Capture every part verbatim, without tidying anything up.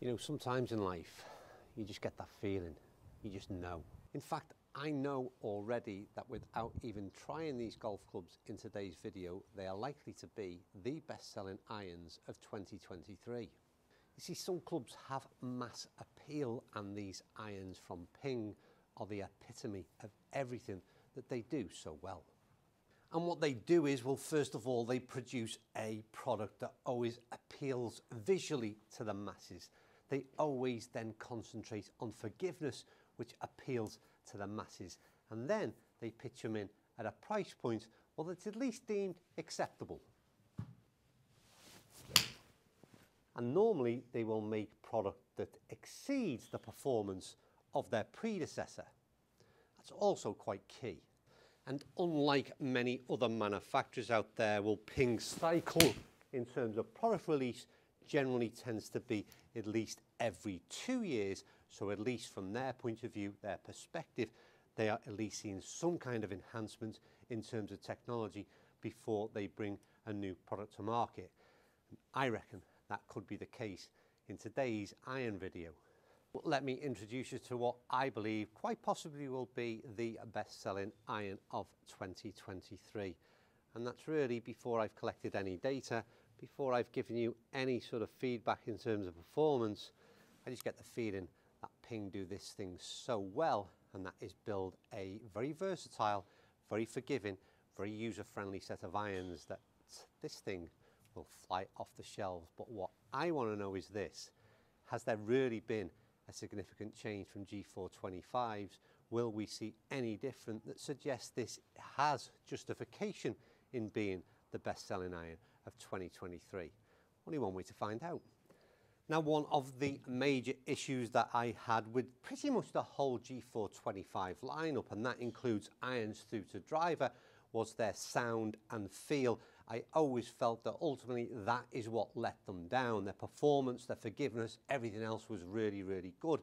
You know, sometimes in life, you just get that feeling. You just know. In fact, I know already that without even trying these golf clubs in today's video, they are likely to be the best-selling irons of twenty twenty-three. You see, some clubs have mass appeal, and these irons from Ping are the epitome of everything that they do so well. And what they do is, well, first of all, they produce a product that always appeals visually to the masses. They always then concentrate on forgiveness, which appeals to the masses. And then they pitch them in at a price point, well, that's at least deemed acceptable. And normally they will make product that exceeds the performance of their predecessor. That's also quite key. And unlike many other manufacturers out there, well, Ping's cycle in terms of product release generally tends to be at least every two years. So at least from their point of view, their perspective, they are at least seeing some kind of enhancement in terms of technology before they bring a new product to market. And I reckon that could be the case in today's iron video. But let me introduce you to what I believe quite possibly will be the best-selling iron of twenty twenty-three. And that's really before I've collected any data, before I've given you any sort of feedback in terms of performance. I just get the feeling that Ping do this thing so well, and that is build a very versatile, very forgiving, very user-friendly set of irons that this thing will fly off the shelves. But what I want to know is this: has there really been a significant change from G four twenty-fives? Will we see any different that suggests this has justification in being the best-selling iron of twenty twenty-three? Only one way to find out. Now, one of the major issues that I had with pretty much the whole G four twenty-five lineup, and that includes irons through to driver, was their sound and feel. I always felt that ultimately that is what let them down. Their performance, their forgiveness, everything else was really, really good,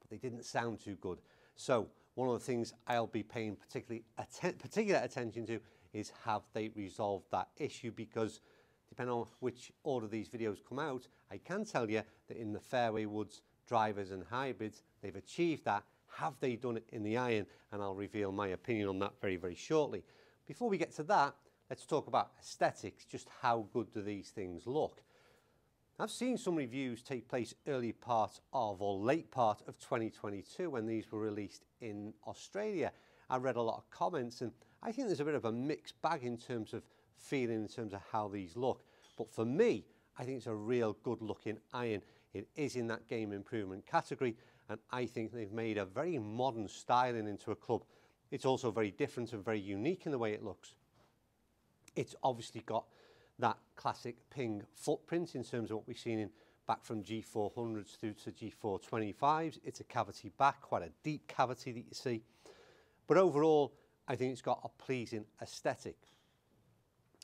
but they didn't sound too good. So one of the things I'll be paying particularly atten- particular attention to is, have they resolved that issue? Because depending on which order these videos come out, I can tell you that in the fairway woods, drivers and hybrids, they've achieved that. Have they done it in the iron? And I'll reveal my opinion on that very, very shortly. Before we get to that, let's talk about aesthetics. Just how good do these things look? I've seen some reviews take place early part of or late part of twenty twenty-two when these were released in Australia. I read a lot of comments, and I think there's a bit of a mixed bag in terms of feeling, in terms of how these look. But for me, I think it's a real good looking iron. It is in that game improvement category, and I think they've made a very modern styling into a club. It's also very different and very unique in the way it looks. It's obviously got that classic Ping footprint in terms of what we've seen in back from G four hundreds through to G four twenty-fives. It's a cavity back, quite a deep cavity that you see. But overall, I think it's got a pleasing aesthetic.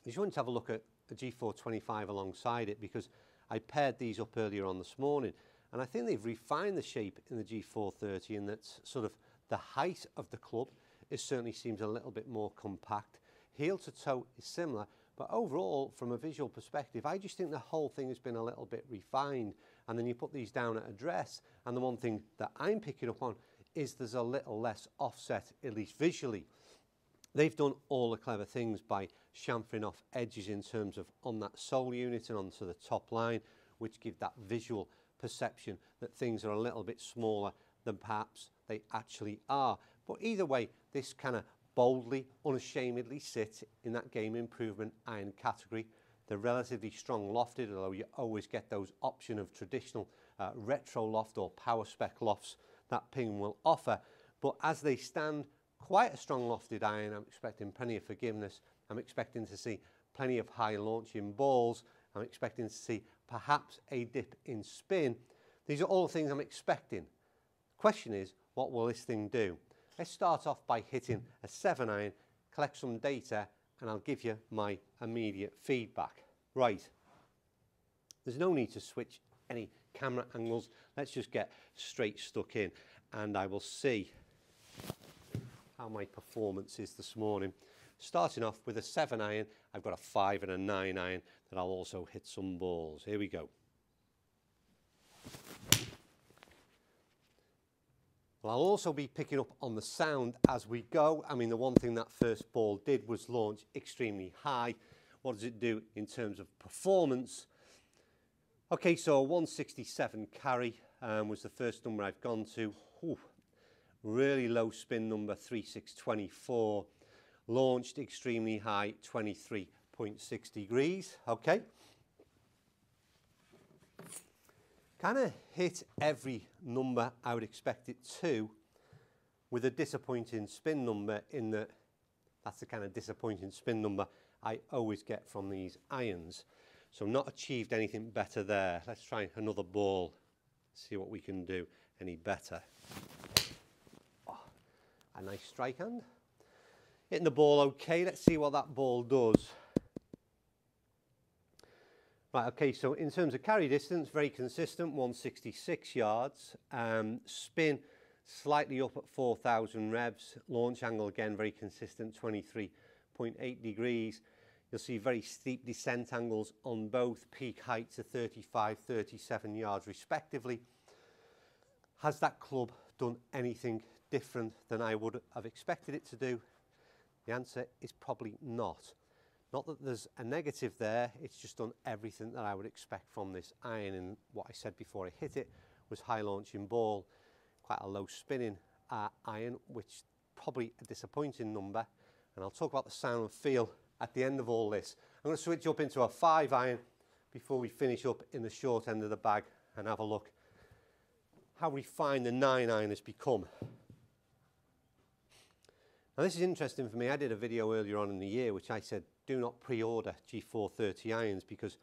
You just want to have a look at a G four twenty-five alongside it, because I paired these up earlier on this morning, and I think they've refined the shape in the G four thirty, and that's sort of the height of the club. It certainly seems a little bit more compact. Heel to toe is similar, but overall, from a visual perspective, I just think the whole thing has been a little bit refined. And then you put these down at address, and the one thing that I'm picking up on is there's a little less offset, at least visually. They've done all the clever things by chamfering off edges in terms of on that sole unit and onto the top line, which give that visual perception that things are a little bit smaller than perhaps they actually are. But either way, this kind of boldly, unashamedly sits in that game improvement iron category. They're relatively strong lofted, although you always get those option of traditional uh, retro loft or power spec lofts that Ping will offer. But as they stand, quite a strong lofted iron. I'm expecting plenty of forgiveness. I'm expecting to see plenty of high launching balls. I'm expecting to see perhaps a dip in spin. These are all things I'm expecting. The question is, what will this thing do? Let's start off by hitting a seven iron, collect some data, and I'll give you my immediate feedback. Right, there's no need to switch any camera angles. Let's just get straight stuck in, and I will see how my performance is this morning. Starting off with a seven iron, I've got a five and a nine iron that I'll also hit some balls. Here we go. Well, I'll also be picking up on the sound as we go. I mean, the one thing that first ball did was launch extremely high. What does it do in terms of performance? Okay, so one sixty-seven carry um, was the first number I've gone to. Ooh, really low spin number, thirty-six twenty-four. Launched extremely high, twenty-three point six degrees. Okay. Kind of hit every number I would expect it to, with a disappointing spin number in that that's the kind of disappointing spin number I always get from these irons. So not achieved anything better there. Let's try another ball, see what we can do any better. Oh, a nice strike hand. Hitting the ball okay, let's see what that ball does. Right, okay, so in terms of carry distance, very consistent, one sixty-six yards. Um, spin slightly up at four thousand revs. Launch angle again, very consistent, twenty-three point eight degrees. You'll see very steep descent angles on both, peak heights of thirty-five, thirty-seven yards respectively. Has that club done anything different than I would have expected it to do? The answer is probably not. Not that there's a negative there, it's just done everything that I would expect from this iron, and what I said before I hit it was high launching ball, quite a low spinning uh, iron, which probably a disappointing number, and I'll talk about the sound and feel at the end of all this. I'm going to switch up into a five iron before we finish up in the short end of the bag and have a look how refined the nine iron has become. Now this is interesting for me. I did a video earlier on in the year which I said, do not pre-order G four thirty irons, because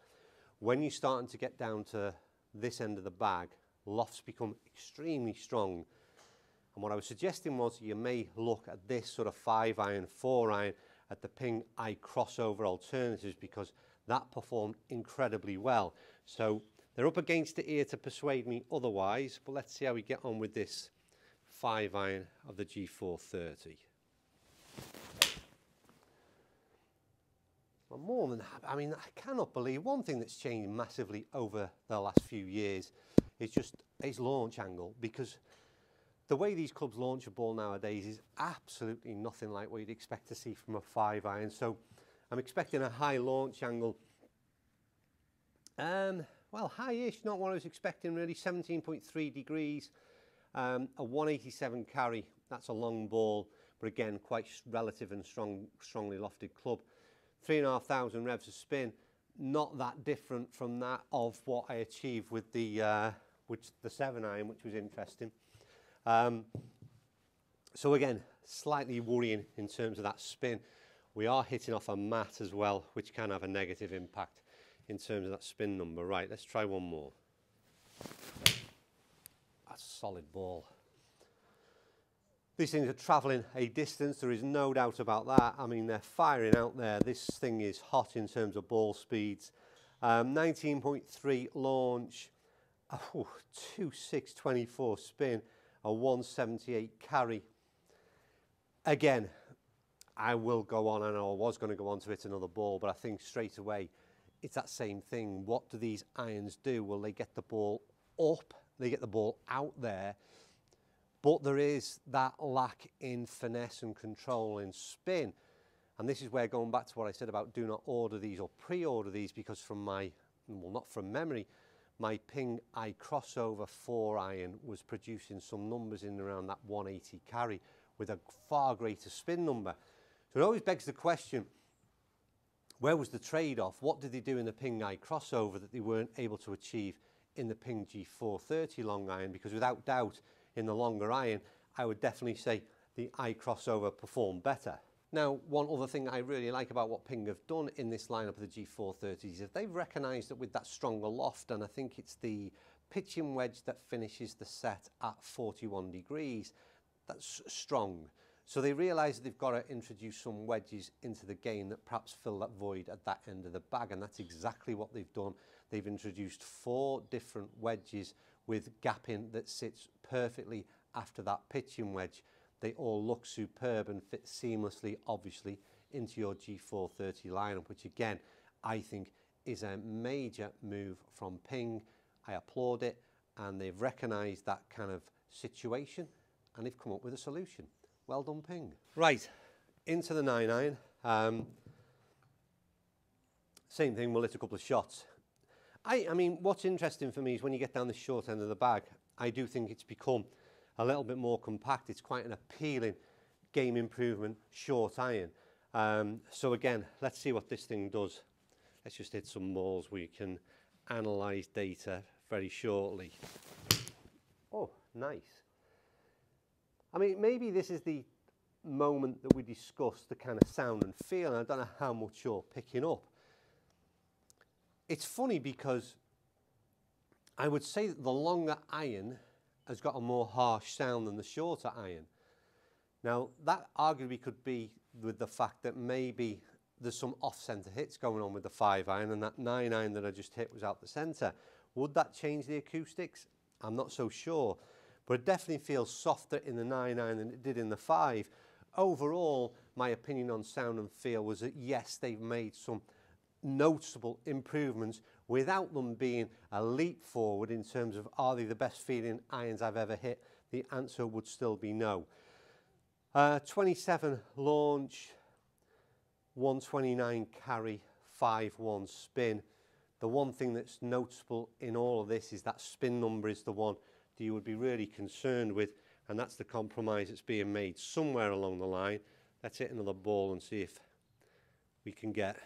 when you're starting to get down to this end of the bag, lofts become extremely strong. And what I was suggesting was you may look at this sort of five iron, four iron, at the Ping I crossover alternatives, because that performed incredibly well. So they're up against it here to persuade me otherwise, but let's see how we get on with this five iron of the G four thirty. Well, more than that, I mean, I cannot believe one thing that's changed massively over the last few years is just its launch angle, because the way these clubs launch a ball nowadays is absolutely nothing like what you'd expect to see from a five iron. So I'm expecting a high launch angle. Um, well, high-ish, not what I was expecting really, seventeen point three degrees, um, a one eighty-seven carry, that's a long ball, but again, quite relative and strong, strongly lofted club. three thousand five hundred revs of spin, not that different from that of what I achieved with the, uh, which, the seven iron, which was interesting. Um, so again, slightly worrying in terms of that spin. We are hitting off a mat as well, which can have a negative impact in terms of that spin number. Right, let's try one more. That's a solid ball. These things are traveling a distance, there is no doubt about that. I mean, they're firing out there. This thing is hot in terms of ball speeds. Um, nineteen point three launch, oh, two six twenty-four spin. A one seventy-eight carry. Again, I will go on, and I was going to go on to hit another ball, but I think straight away it's that same thing. What do these irons do? Well, they get the ball up, they get the ball out there, but there is that lack in finesse and control in spin. And this is where, going back to what I said about do not order these or pre-order these, because from my, well, not from memory, my Ping I crossover four iron was producing some numbers in around that one eighty carry with a far greater spin number. So it always begs the question, where was the trade-off? What did they do in the Ping I crossover that they weren't able to achieve in the Ping G four thirty long iron? Because without doubt, in the longer iron, I would definitely say the I crossover performed better. Now, one other thing I really like about what Ping have done in this lineup of the G four thirties is that they've recognised that with that stronger loft, and I think it's the pitching wedge that finishes the set at forty-one degrees, that's strong. So they realise that they've got to introduce some wedges into the game that perhaps fill that void at that end of the bag, and that's exactly what they've done. They've introduced four different wedges with gapping that sits perfectly after that pitching wedge. They all look superb and fit seamlessly, obviously, into your G four thirty lineup, which again, I think is a major move from Ping. I applaud it, and they've recognised that kind of situation and they've come up with a solution. Well done, Ping. Right, into the nine iron. Um, same thing, we'll hit a couple of shots. I, I mean, what's interesting for me is when you get down the short end of the bag, I do think it's become a little bit more compact. It's quite an appealing game improvement short iron. Um, so again, let's see what this thing does. Let's just hit some balls. We can analyze data very shortly. Oh, nice. I mean, maybe this is the moment that we discuss the kind of sound and feel, and I don't know how much you're picking up. It's funny because I would say that the longer iron has got a more harsh sound than the shorter iron. Now, that arguably could be with the fact that maybe there's some off-centre hits going on with the five iron, and that nine iron that I just hit was out the centre. Would that change the acoustics? I'm not so sure, but it definitely feels softer in the nine iron than it did in the five. Overall, my opinion on sound and feel was that yes, they've made some noticeable improvements without them being a leap forward in terms of are they the best feeling irons I've ever hit? The answer would still be no. Uh, twenty-seven launch, one twenty-nine carry, five one spin. The one thing that's noticeable in all of this is that spin number is the one that you would be really concerned with, and that's the compromise that's being made somewhere along the line. Let's hit another ball and see if we can get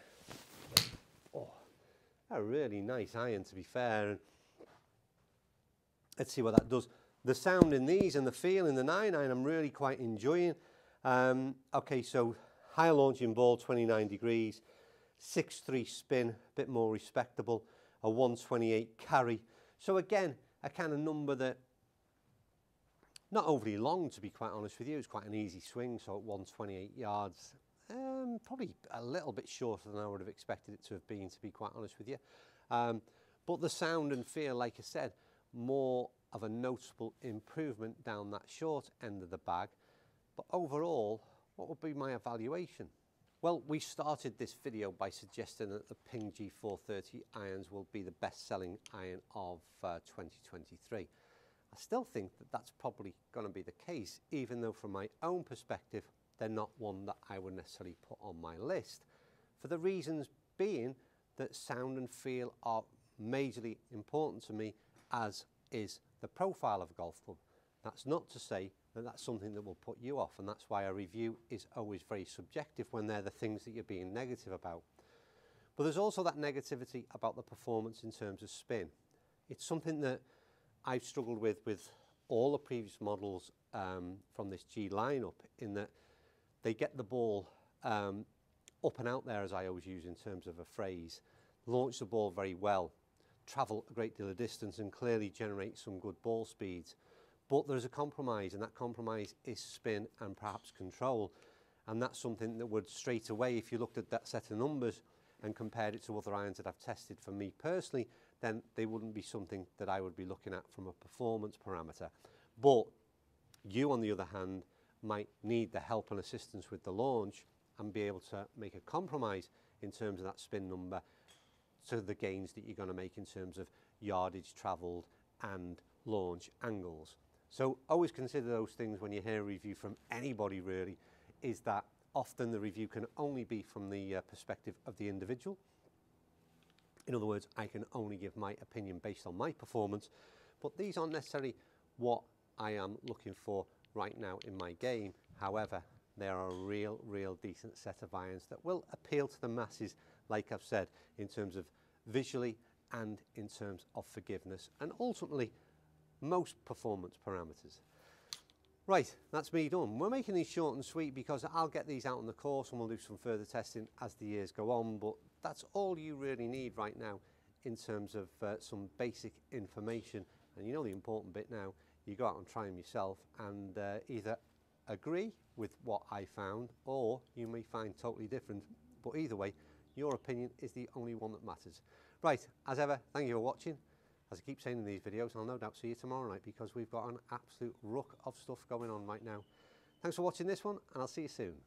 oh, a really nice iron, to be fair. And let's see what that does. The sound in these and the feel in the nine iron I'm really quite enjoying. Um, okay, so high launching ball, twenty-nine degrees, six three spin, a bit more respectable, a one twenty-eight carry. So again, a kind of number that, not overly long to be quite honest with you, it's quite an easy swing, so at one twenty-eight yards, um, probably a little bit shorter than I would have expected it to have been, to be quite honest with you. Um, but the sound and feel, like I said, more of a noticeable improvement down that short end of the bag. But overall, what would be my evaluation? Well, we started this video by suggesting that the Ping G four thirty irons will be the best-selling iron of uh, twenty twenty-three. I still think that that's probably going to be the case, even though from my own perspective, they're not one that I would necessarily put on my list, for the reasons being that sound and feel are majorly important to me, as is the profile of a golf club. That's not to say that that's something that will put you off, and that's why a review is always very subjective when they're the things that you're being negative about. But there's also that negativity about the performance in terms of spin. It's something that I've struggled with with all the previous models um, from this G lineup, in that they get the ball um, up and out there, as I always use in terms of a phrase, launch the ball very well, travel a great deal of distance and clearly generate some good ball speeds. But there's a compromise, and that compromise is spin and perhaps control. And that's something that would straight away, if you looked at that set of numbers and compared it to other irons that I've tested for me personally, then they wouldn't be something that I would be looking at from a performance parameter. But you, on the other hand, might need the help and assistance with the launch and be able to make a compromise in terms of that spin number to the gains that you're going to make in terms of yardage travelled and launch angles. So always consider those things when you hear a review from anybody, really, is that often the review can only be from the uh, perspective of the individual. In other words, I can only give my opinion based on my performance, but these aren't necessarily what I am looking for right now in my game. However, there are a real, real decent set of irons that will appeal to the masses, like I've said, in terms of visually and in terms of forgiveness, and ultimately most performance parameters. Right, that's me done. We're making these short and sweet because I'll get these out on the course and we'll do some further testing as the years go on, but that's all you really need right now in terms of uh, some basic information. And you know the important bit now, you go out and try them yourself and uh, either agree with what I found, or you may find totally different, but either way, your opinion is the only one that matters. Right, as ever, thank you for watching. As I keep saying in these videos, I'll no doubt see you tomorrow night because we've got an absolute ruck of stuff going on right now. Thanks for watching this one, and I'll see you soon.